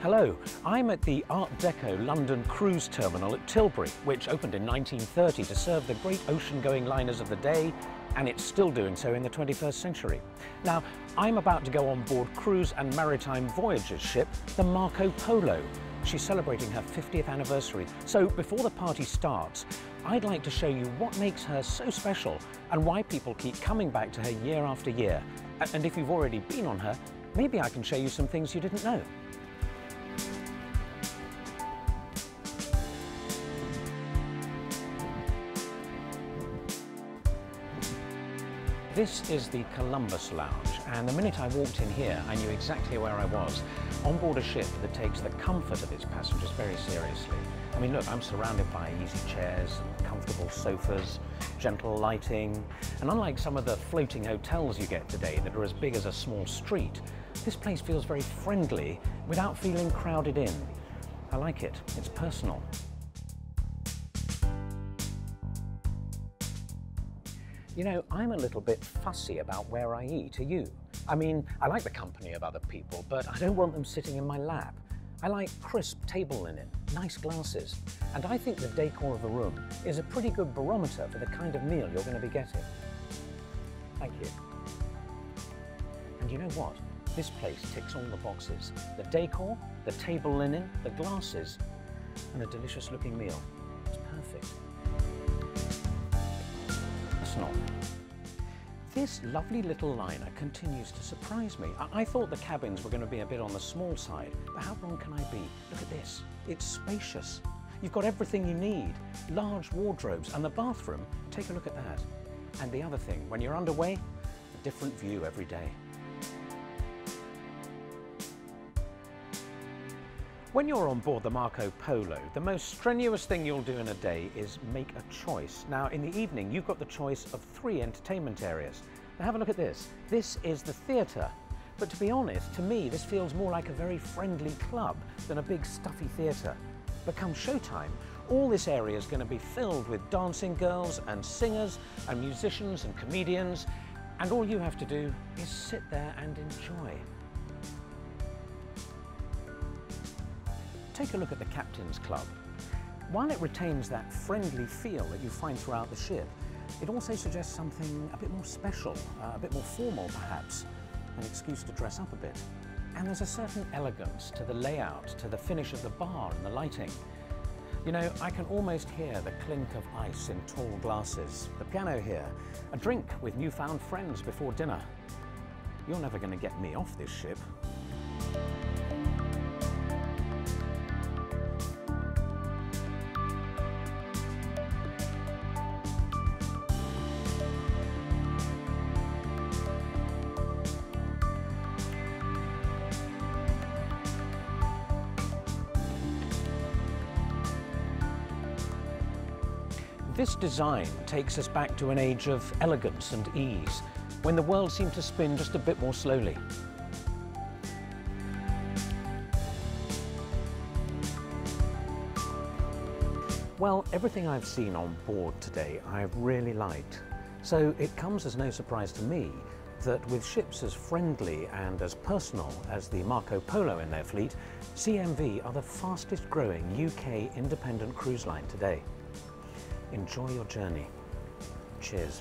Hello, I'm at the Art Deco London Cruise Terminal at Tilbury, which opened in 1930 to serve the great ocean-going liners of the day, and it's still doing so in the 21st century. Now, I'm about to go on board Cruise and Maritime Voyages ship, the Marco Polo. She's celebrating her 50th anniversary, so before the party starts, I'd like to show you what makes her so special and why people keep coming back to her year after year. And if you've already been on her, maybe I can show you some things you didn't know. This is the Columbus Lounge, and the minute I walked in here, I knew exactly where I was, on board a ship that takes the comfort of its passengers very seriously. I mean, look, I'm surrounded by easy chairs, comfortable sofas, gentle lighting, and unlike some of the floating hotels you get today that are as big as a small street, this place feels very friendly without feeling crowded in. I like it. It's personal. You know, I'm a little bit fussy about where I eat, are you? I mean, I like the company of other people, but I don't want them sitting in my lap. I like crisp table linen, nice glasses, and I think the decor of a room is a pretty good barometer for the kind of meal you're going to be getting. Thank you. And you know what? This place ticks all the boxes. The decor, the table linen, the glasses, and a delicious looking meal. It's perfect. This lovely little liner continues to surprise me. I thought the cabins were going to be a bit on the small side, but how wrong can I be? Look at this. It's spacious. You've got everything you need. Large wardrobes and the bathroom. Take a look at that. And the other thing, when you're underway, a different view every day. When you're on board the Marco Polo, the most strenuous thing you'll do in a day is make a choice. Now, in the evening, you've got the choice of 3 entertainment areas. Now, have a look at this. This is the theatre. But to be honest, to me, this feels more like a very friendly club than a big stuffy theatre. But come showtime, all this area is going to be filled with dancing girls and singers and musicians and comedians. And all you have to do is sit there and enjoy. Take a look at the Captain's Club. While it retains that friendly feel that you find throughout the ship, it also suggests something a bit more special, a bit more formal perhaps, an excuse to dress up a bit. And there's a certain elegance to the layout, to the finish of the bar and the lighting. You know, I can almost hear the clink of ice in tall glasses, the piano here, a drink with newfound friends before dinner. You're never going to get me off this ship. This design takes us back to an age of elegance and ease, when the world seemed to spin just a bit more slowly. Well, everything I've seen on board today I've really liked, so it comes as no surprise to me that with ships as friendly and as personal as the Marco Polo in their fleet, CMV are the fastest growing UK independent cruise line today. Enjoy your journey. Cheers.